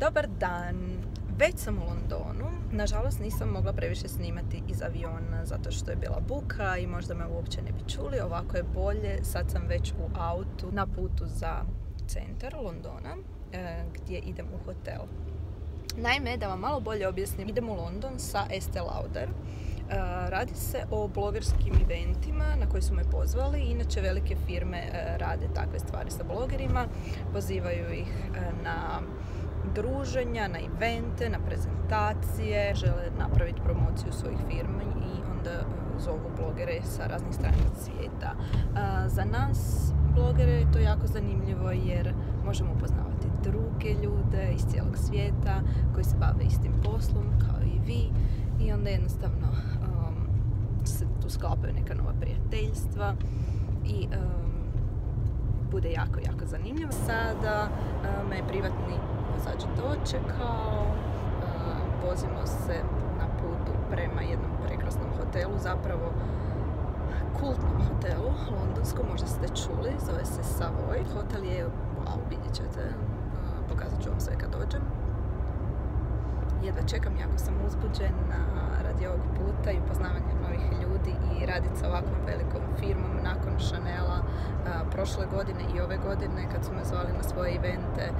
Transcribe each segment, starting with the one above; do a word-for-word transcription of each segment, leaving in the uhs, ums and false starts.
Dobar dan, već sam u Londonu. Nažalost nisam mogla previše snimati iz aviona zato što je bila buka i možda me uopće ne bi čuli. Ovako je bolje, sad sam već u autu na putu za centar Londona gdje idem u hotel. Naime, da vam malo bolje objasnim, idem u London sa Estée Lauder. Radi se o blogerskim eventima na koji su me pozvali. Inače, velike firme rade takve stvari sa blogerima. Pozivaju ih na druženja, na evente, na prezentacije. Žele napraviti promociju svojih firmi i onda zovu blogere sa raznih strana svijeta. Za nas blogere je to jako zanimljivo jer možemo upoznavati druge ljude iz cijelog svijeta koji se bave istim poslom kao i vi. I onda jednostavno um, se tu sklapaju neka nova prijateljstva i um, bude jako, jako zanimljivo. Sada me um, privatni vozač dočekao, um, vozimo se na putu prema jednom prekrasnom hotelu, zapravo kultnom hotelu, londonskom, možda ste čuli, zove se Savoy. Hotel je, wow, vidjet ćete, um, pokazat ću vam sve kad dođem. Jedva čekam, jako sam uzbuđena radi ovog puta i upoznavanja novih ljudi i raditi sa ovakvom velikom firmom nakon Chanela a, prošle godine i ove godine kad su me zvali na svoje evente.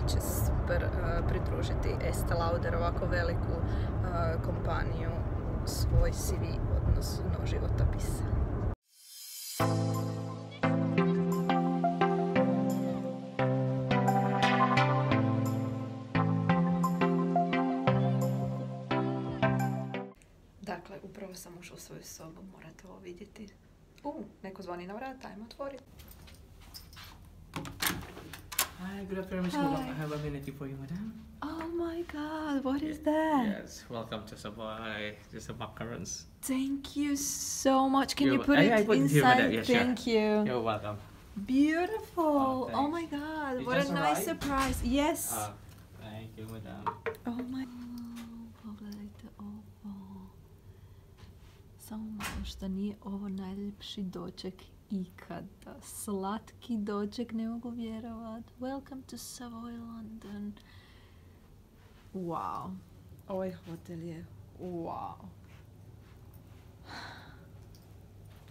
Bit će super a, pridružiti Estée Lauder, ovako veliku a, kompaniju, svoj C V odnosno životopis. Upravo sam ušla u svoju sobu, morate ovo vidjeti. U, neko zvoni na vrata, ajmo otvoriti. Hi, good afternoon. Hi. I have a minute for you, madam. Oh my god, what is that? Yes, welcome to Savoy. Just a macarons. Thank you so much. Can you put it inside? Thank you. You're welcome. Beautiful. Oh my god, what a nice surprise. Yes. Thank you, madam. Oh my Samo malo što nije ovo najljepši doček ikada. Slatki doček, ne mogu vjerovat. Welcome to Savoy, London. Wow. Ovaj hotel je wow.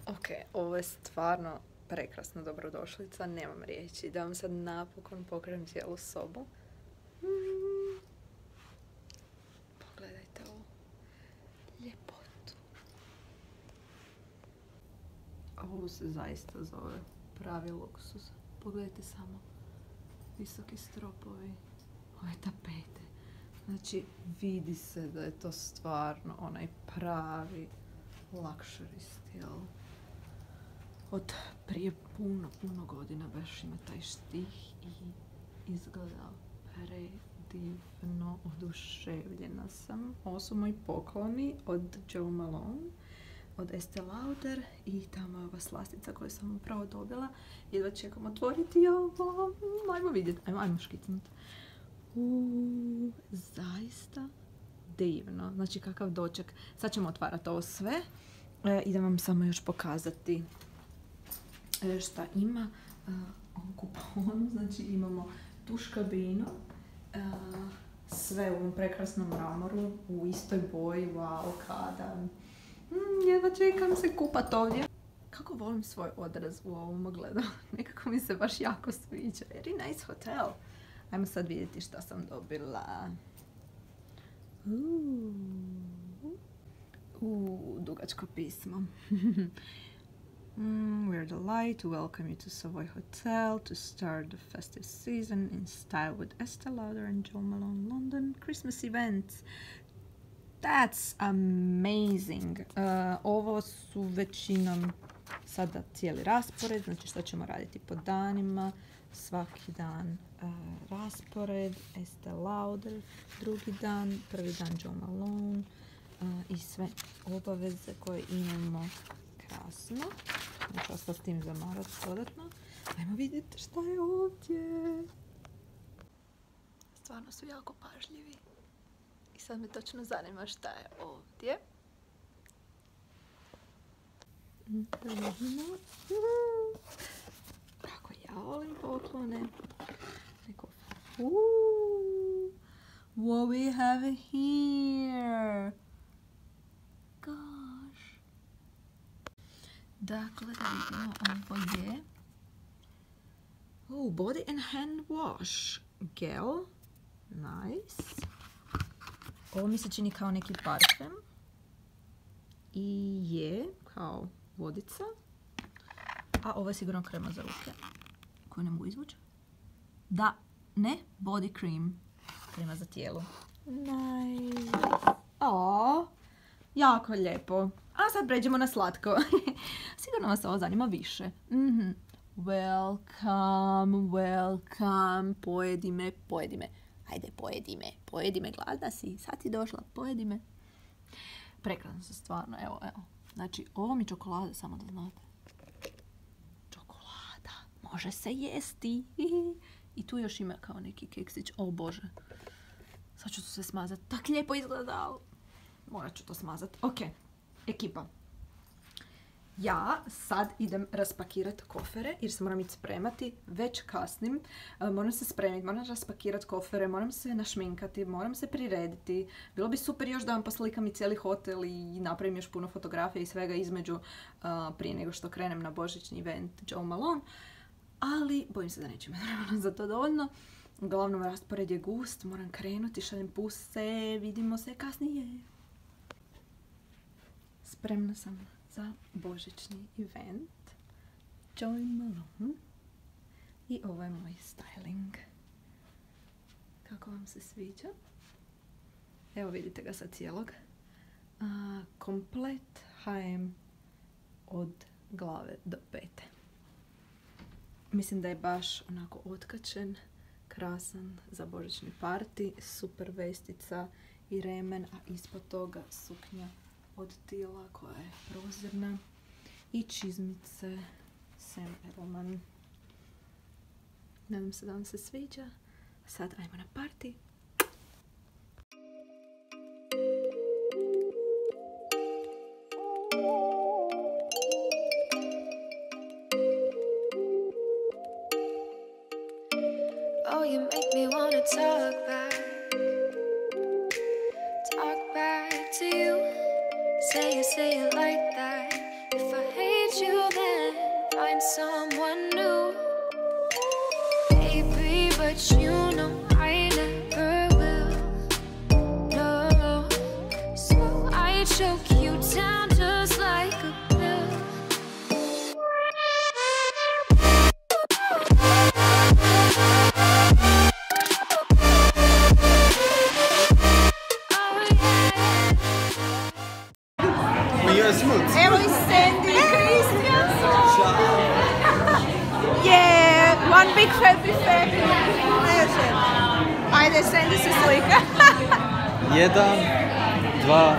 Ok, ovo je stvarno prekrasna dobrodošlica. Nemam riječi. Da vam sad napokon pokrenem cijelu sobu. Pogledajte ovo. Lijepo. Ovo se zaista zove pravi luksuz. Pogledajte samo visoki stropovi, ove tapete. Znači, vidi se da je to stvarno onaj pravi luxury stil. Od prije puno, puno godina baš ima taj štih i izgleda predivno. Oduševljena sam. Ovo su moji pokloni od Jo Malone, od Estée Lauder i tamo je ova slastica koju sam upravo dobila. Jedva čekam otvoriti ovo. Ajmo vidjeti, ajmo, ajmo škicnuti. Uuu, zaista divno. Znači kakav doček. Sad ćemo otvarati ovo sve e, i da vam samo još pokazati e, šta ima. E, ovom kuponu, znači imamo tuš kabinu. E, sve u ovom prekrasnom mramoru, u istoj boji, wow, kada... Mm, jedva čekam se kupat ovdje. Kako volim svoj odraz u ovom ogledu. Nekako mi se baš jako sviđa. Very nice hotel. Ajmo sad vidjeti šta sam dobila. Uuu, dugačko pismo. mm, We're delighted to welcome you to Savoy Hotel to start the festive season in style with Estée Lauder and Jo Malone London Christmas events. That's amazing! Uh, ovo su većinom sada cijeli raspored, znači što ćemo raditi po danima, svaki dan uh, raspored, Estée Lauder, drugi dan, prvi dan Jo Malone uh, i sve obaveze koje imamo. Krasno, neću se s tim zamarati dodatno. Ajmo vidjeti šta je ovdje! Stvarno su jako pažljivi. I sad me točno zanima šta je ovdje. Kako ja volim poklone. Neko... Uuu, what we have here. Gosh. Dakle, da vidimo ovo je. Oh, body and hand wash gel. Nice. Ovo mi se čini kao neki parfem. I je kao vodica. A ovo je sigurno krema za ruke. Koju ne mogu izvući? Da, ne, body cream. Krema za tijelo. Nice. O, jako lijepo. A sad pređemo na slatko. Sigurno vas ovo zanima više. Mm-hmm. Welcome, welcome. Pojedi me, pojedi me. Ajde, pojedi me, pojedi me, gladna si. Sad si došla, pojedi me. Prekrasno su stvarno, evo, evo. Znači, ovo mi čokolada, samo da znate. Čokolada, može se jesti. I tu još ima kao neki keksić, o bože. Sad ću to sve smazati, tak lijepo izgledalo. Morat ću to smazati. Ok, ekipa. Ja sad idem raspakirati kofere jer se moram ići spremati, već kasnim. Moram se spremiti, moram raspakirati kofere, moram se našminkati, moram se prirediti. Bilo bi super još da vam poslikam i cijeli hotel i napravim još puno fotografija i svega između uh, prije nego što krenem na božićni event Jo Malone. Ali bojim se da neću imati vremena za to dovoljno. Uglavnom, raspored je gust, moram krenuti, šaljem puse, vidimo se kasnije. Spremna sam za božićni event Jo Malone i ovo je moj styling. Kako vam se sviđa? Evo vidite ga sa cijelog. A, komplet H M od glave do pete. Mislim da je baš onako otkačen, krasan za božićni party, super vestica i remen, a ispod toga suknja od tila koja je prozirna i čizmice Sam Edelman. Nadam se da vam se sviđa. Sad ajmo na party. Oh, you make me wanna talk back. Talk back to you. Say it, say it like that. If I hate you, then find someone new. Baby, but you know I never will. No, so I choke you down just like a pill. Evo i Sandy i Christian su! Yeah, one big happy family! Leže! Ajde, Sandy se slika! Jedan, dva...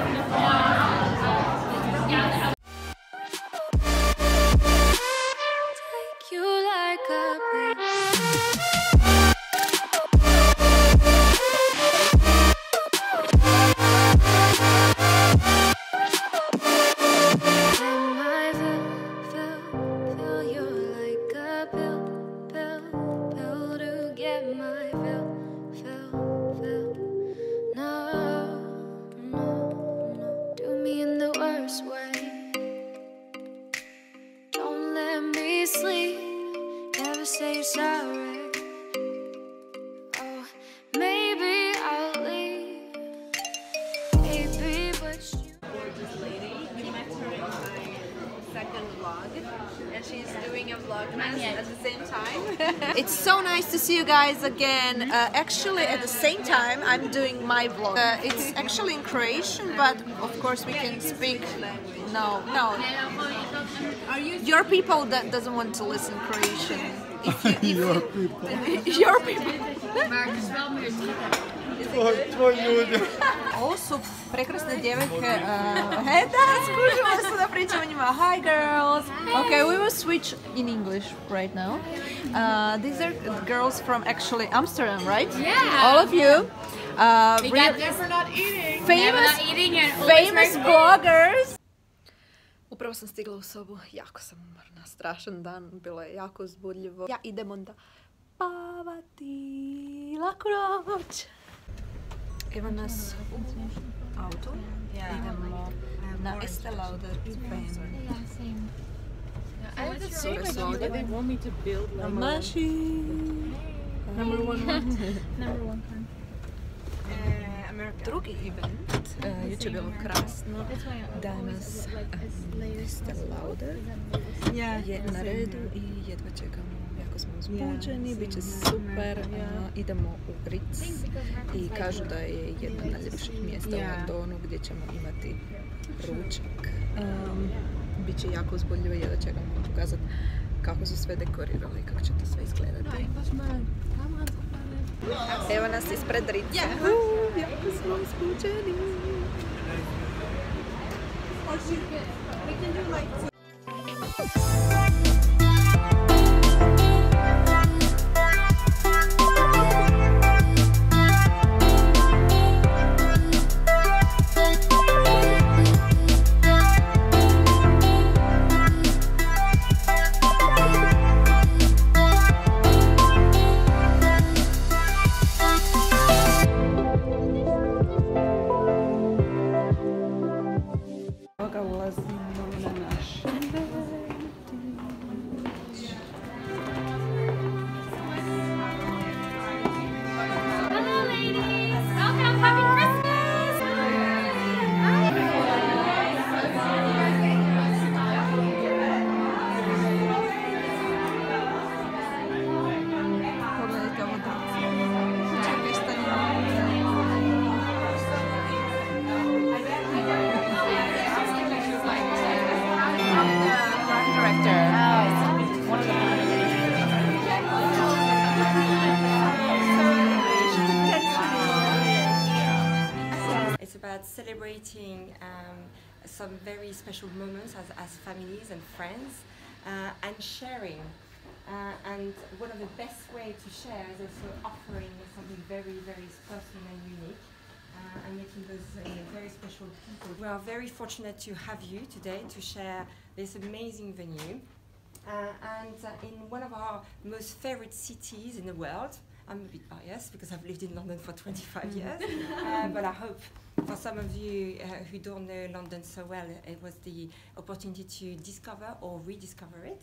It's so nice to see you guys again. Uh, actually, at the same time, I'm doing my vlog. Uh, it's actually in Croatian, but of course we can speak. No, no. Your people that doesn't want to listen Croatian. If you, if your people. Your people. Ovo su prekrasne djevojke. He, da, skužimo se da pričamo njima. Hi girls! Okay, we will switch in English right now. Uh, these are girls from actually Amsterdam, right? Yeah! All of you. Uh, we got never not eating. Famous, not eating and famous bloggers. Upravo sam stigla u sobu. Jako sam umorna. Strašan dan. Bilo je jako uzbudljivo. Ja idem onda spavati. Laku noć! Evo nas u autu, idemo na Estée Lauder iz Benu. Cure su ovdje. Maši! Drugi event, jučer je bilo krasno, danas Estée Lauder je na redu i jedva čekamo. Smo uzbuđeni, bit će super, uh, idemo u Ritz i kažu da je jedno od najljepših mjesta u Londonu gdje ćemo imati ručak. Um, Biće jako uzbudljivo, jedva će vam pokazati kako su sve dekorirali i kako će to sve izgledati. Evo nas ispred Ritza. Uh, jako smo uzbuđeni! Celebrating um, some very special moments as, as families and friends uh, and sharing uh, and one of the best ways to share is also offering something very very personal and unique uh, and making those uh, very special people. We are very fortunate to have you today to share this amazing venue uh, and uh, in one of our most favorite cities in the world. I'm a bit biased because I've lived in London for twenty-five years, uh, but I hope for some of you uh, who don't know London so well, it was the opportunity to discover or rediscover it.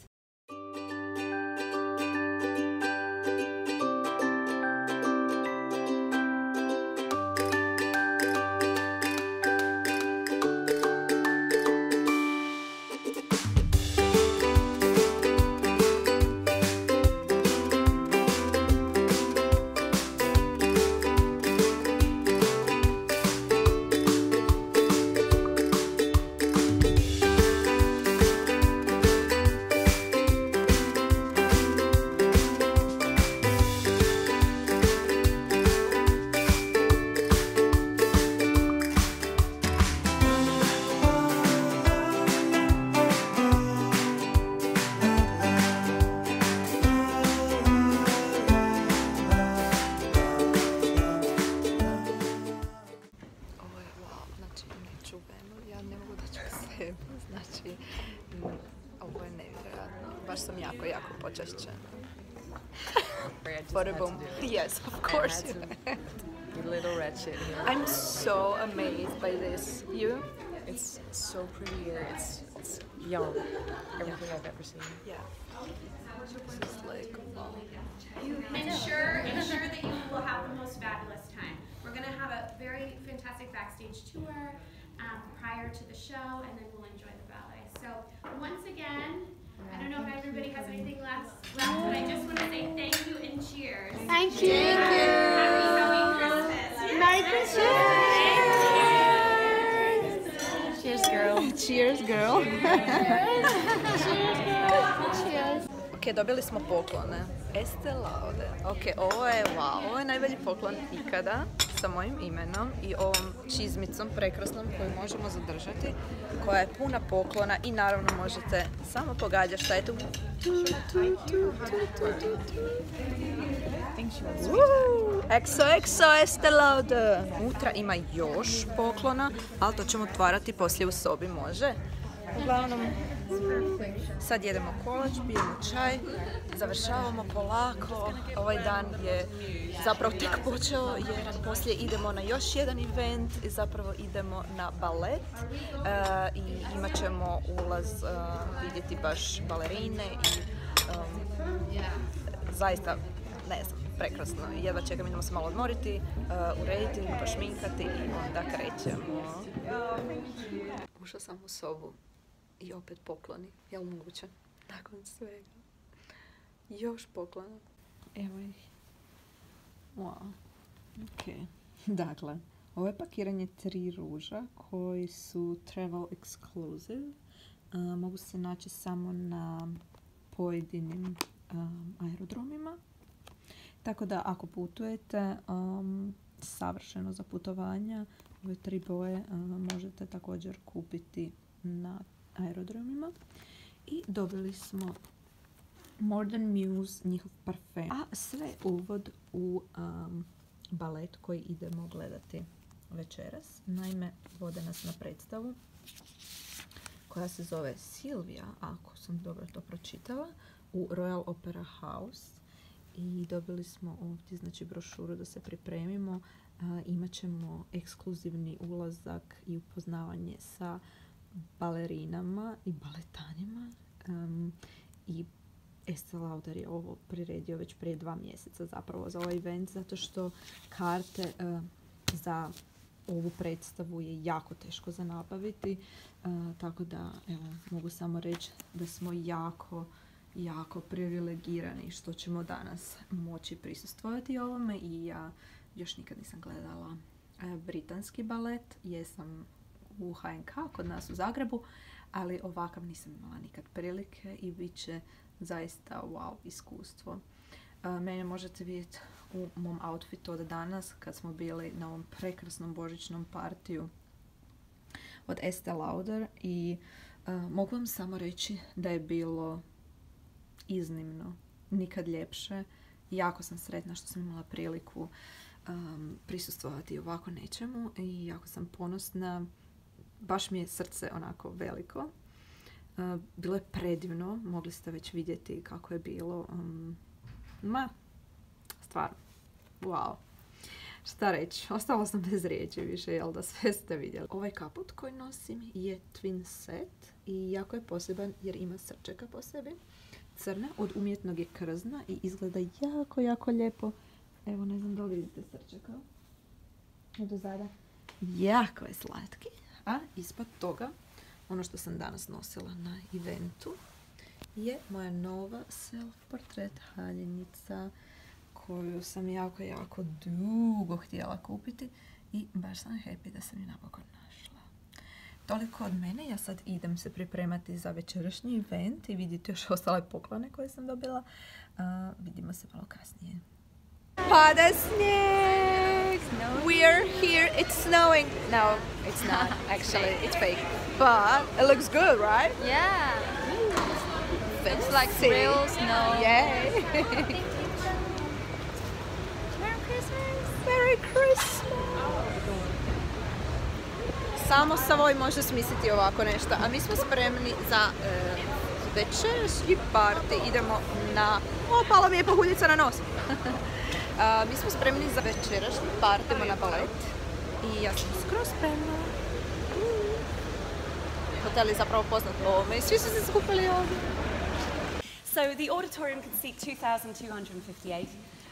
Znači, ovo je nevjerojatno. Baš sam jako, jako počašćena. Poribom. Yes, of course you had. A little wretched. I'm so amazed by this. You? It's so prettier. It's, it's young. Everything I've ever seen. Yeah. This is like, wow. Ensure, ensure that you will have the most fabulous time. We're going to have a very fantastic backstage tour. Um, prior to the show, and then we'll enjoy the ballet. So once again, I don't know if everybody has anything left, left but I just want to say thank you and cheers. Thank you. Cheers. Happy, happy Christmas. Merry Christmas. Cheers. Cheers, girl. Cheers, girl. Cheers. Cheers. Ok, dobili smo poklone. Estée Lauder. Ok, ovo je wow, ovo je najbolji poklon ikada. Sa mojim imenom i ovom čizmicom prekrasnom koju možemo zadržati, koja je puna poklona i naravno možete samo pogađati šta je tu. Exo, exo, Estée Lauder! Unutra ima još poklona, ali to ćemo otvarati poslije u sobi, može? Uglavnom, Sad jedemo kolač, pijemo čaj, završavamo polako. Ovaj dan je zapravo tek počeo jer poslije idemo na još jedan event i zapravo idemo na balet. E, I imat ćemo ulaz e, vidjeti baš balerine i e, zaista, ne znam, prekrasno. Jedva čekam, idemo se malo odmoriti, uh, urediti, pošminkati i onda krećemo. Ušla sam u sobu i opet pokloni. Jel moguće? Nakon svega. Još poklona. Evo ih. Wow. Ok. Dakle, ovo je pakiranje tri ruža koji su travel exclusive. Uh, mogu se naći samo na pojedinim um, aerodromima. Tako da ako putujete, um, savršeno za putovanja, ove tri boje um, možete također kupiti na aerodromima. I dobili smo Modern Muse, njihov parfem. A sve uvod u um, balet koji idemo gledati večeras. Naime, vode nas na predstavu koja se zove Silvija, ako sam dobro to pročitala, u Royal Opera House. I dobili smo ovdje, znači, brošuru da se pripremimo. A, imat ćemo ekskluzivni ulazak i upoznavanje sa balerinama i baletanima. Um, I Estée Lauder je ovo priredio već prije dva mjeseca zapravo za ovaj event, zato što karte uh, za ovu predstavu je jako teško za nabaviti. Uh, tako da, evo, mogu samo reći da smo jako... jako privilegirani što ćemo danas moći prisustvovati ovome. I ja još nikad nisam gledala britanski balet, jesam u H N K kod nas u Zagrebu, ali ovakav nisam imala nikad prilike i bit će zaista wow iskustvo. Mene možete vidjeti u mom outfitu od danas kad smo bili na ovom prekrasnom božićnom partiju od Estée Lauder i uh, mogu vam samo reći da je bilo iznimno, nikad ljepše. Jako sam sretna što sam imala priliku um, prisustvovati ovako nečemu i jako sam ponosna. Baš mi je srce onako veliko. Uh, bilo je predivno, mogli ste već vidjeti kako je bilo. Um, ma, stvarno, wow. Šta reći, ostala sam bez riječi više, jel da, sve ste vidjeli. Ovaj kaput koji nosim je twin set i jako je poseban jer ima srčeka po sebi. Crna, od umjetnog je krzna i izgleda jako, jako lijepo. Evo, ne znam da li vidite srčaka. Edo zada. Jako je slatki. A ispod toga, ono što sam danas nosila na eventu, je moja nova self-portrait haljenica koju sam jako, jako dugo htjela kupiti i baš sam happy da sam ju napokon našla. Toliko od mene, ja sad idem se pripremati za večerašnji event i vidjeti još ostale poklone koje sam dobila. Uh, vidimo se malo kasnije. Pada snijeg! We're here, it's snowing! No, it's not, actually, it's fake. But it looks good, right? Yeah! Fancy. It's like real snow. Yay! Merry Christmas! Merry Christmas! Samo Savoy može smisliti ovako nešto, a mi smo spremni za e, večerašnji party. Idemo na... O, pala mi je pahuljica na nos! a, mi smo spremni za večerašnji party, idemo na balet. I ja sam skroz spremna. Mm. Hotel je zapravo poznat po ovome i svi su se skupili ovdje. So, the auditorium can seat two thousand two hundred fifty-eight.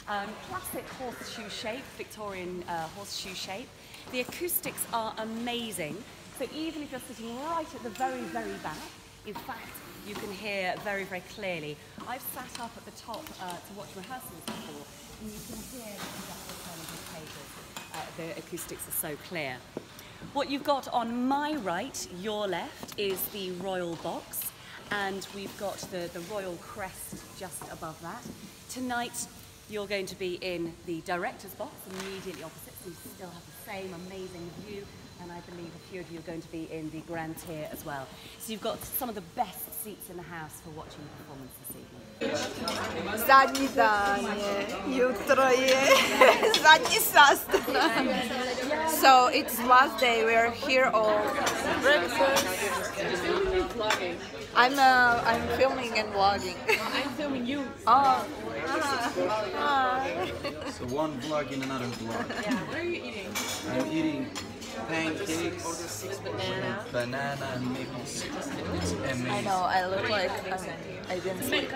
Um, classic horseshoe shape, Victorian uh, horseshoe shape. The acoustics are amazing, so even if you're sitting right at the very, very back, in fact, you can hear very, very clearly. I've sat up at the top uh, to watch rehearsals before, and you can hear exactly the sound of the pages. Uh, the acoustics are so clear. What you've got on my right, your left, is the Royal Box, and we've got the, the Royal Crest just above that. Tonight, you're going to be in the director's box, immediately opposite, so you still have the same amazing view, and I believe a few of you are going to be in the grand tier as well. So you've got some of the best seats in the house for watching the performance this evening. Zadnji dan je, jutro je, zadnji sastanak. So it's last day, we're here all breakfast. I'm uh, I'm filming and vlogging. I'm filming you. Oh. So one vlog in another vlog. Yeah. What are you eating? I'm eating pancakes with banana, banana and maple syrup. I know, I look like um, I didn't sleep.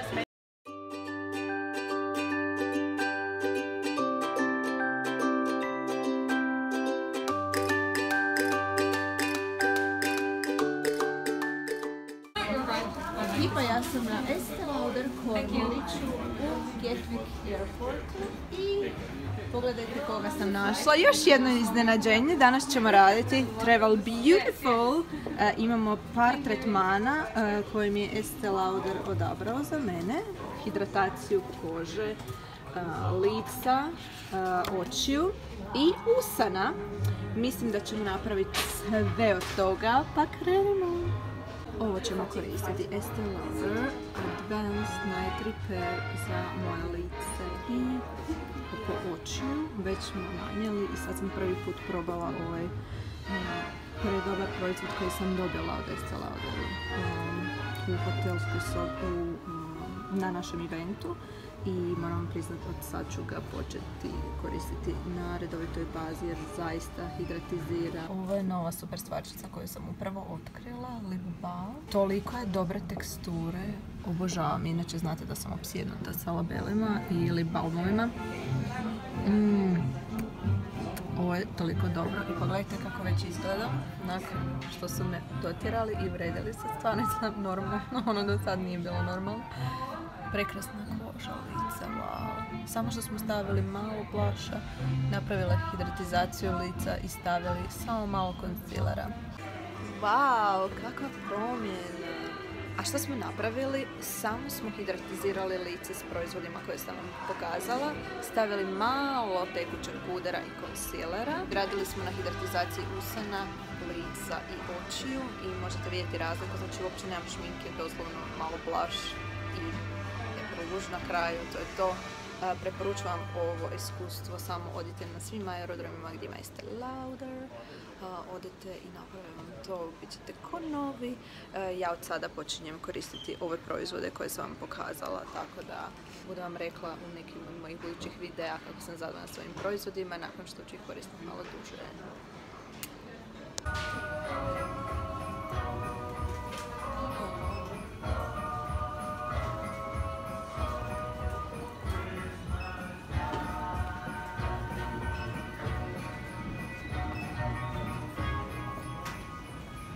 Lipa, ja sam na Estée Lauder Kornoliću u Gatwick Airportu I pogledajte koga sam našla. Još jedno iznenađenje, danas ćemo raditi Travel Beautiful. E, imamo par tretmana e, koje mi je Estée Lauder odabrao za mene. Hidrataciju kože, e, lica, e, očiju I usana. Mislim da ćemo napraviti sve od toga, pa krenemo. Ovo ćemo koristiti Estée Lauder Advanced Night Repair za moje lice I oko očiju. Već smo nanijeli I sad sam prvi put probala ovaj um, predobar proizvod koji sam dobila od Estée Lauder um, u hotelskoj sobi um, na našem eventu I moram vam priznati od sad ću ga početi koristiti na redovitoj bazi jer zaista hidratizira. Ovo je nova super stvarčica koju sam upravo otkrila, Lip Bal. Toliko je dobre teksture, obožavam. Inače znate da sam opsjednuta sa labelima I lip balmovima. Mm. Ovo je toliko dobro I pogledajte kako već izgleda. Nakon što su me dotjerali I vredili se, stvarno sam normalno, ono do sad nije bilo normalno. Prekrasna koža, lica, wow. Samo što smo stavili malo blusha, napravili hidratizaciju lica I stavili samo malo konsilera. Wow, kakva promjena! A što smo napravili? Samo smo hidratizirali lice s proizvodima koje sam vam pokazala, stavili malo tekućeg pudera I konsilera, radili smo na hidratizaciji usana, lica I očiju I možete vidjeti razliku, znači uopće nemam šminke, doslovno malo blush I ruž na kraju, to je to. Preporučujem ovo iskustvo, samo odite na svim aerodromima gdje ima Estée Lauder, odite I napravim vam to, bit ćete ko novi. Ja od sada počinjem koristiti ove proizvode koje sam vam pokazala, tako da budem vam rekla u nekim od mojih budućih videa kako sam zadovoljna svojim proizvodima nakon što ću ih koristiti malo duže.